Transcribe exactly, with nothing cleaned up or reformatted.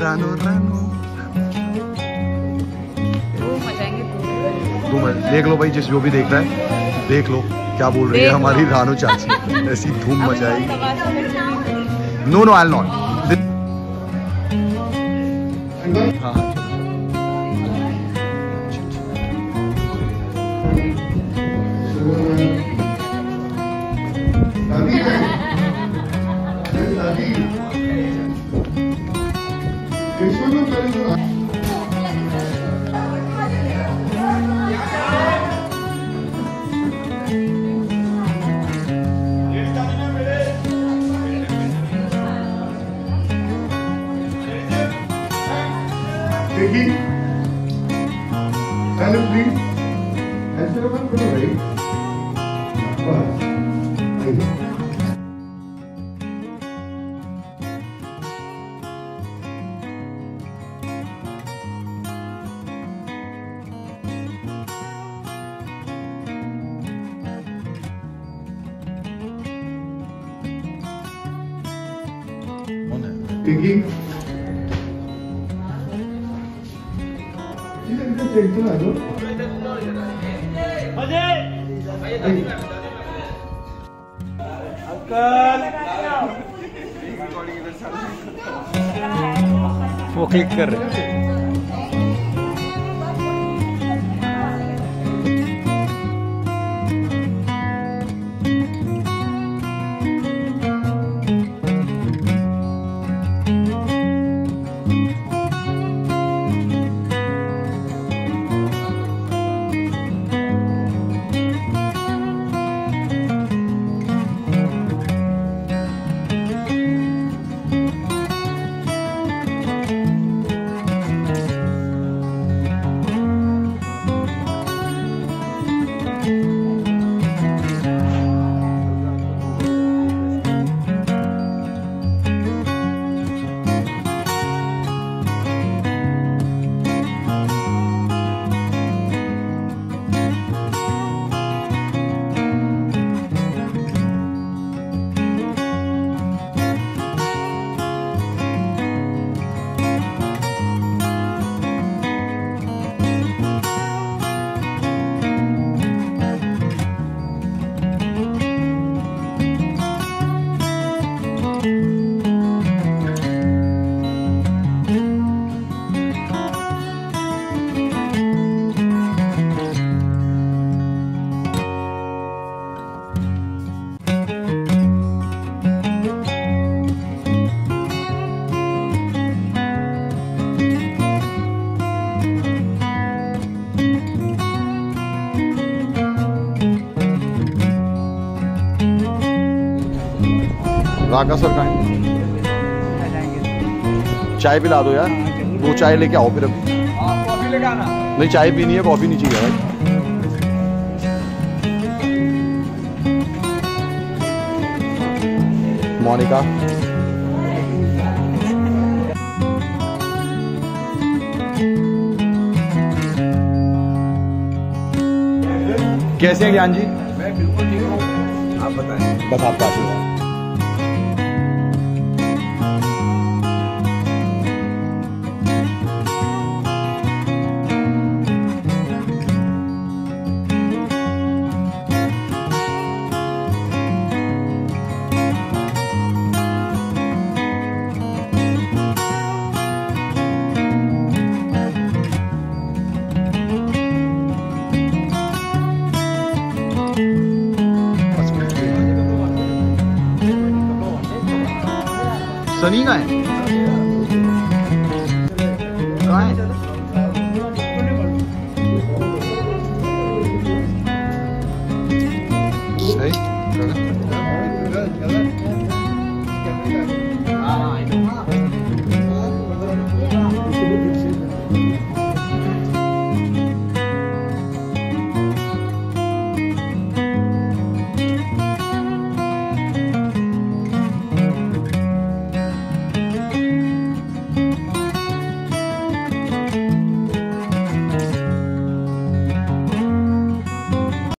रानो रानो देख लो भाई, जिस जो भी देख रहा है देख लो क्या बोल रही है हमारी रानो चाची, ऐसी धूम मचाएगी। No no I not. वो क्लिक कर रहे हैं। राका सर कहाँ? चाय पिला दो यार, दो चाय लेके आओ फिर। अभी कॉफी लेके आना। नहीं चाय पीनी है, कॉफी नहीं चाहिए भाई। मोनिका कैसे हैं ज्ञान जी? मैं बिल्कुल ठीक हूँ, आप बताएं। बस आपका आशीर्वाद। सनी का है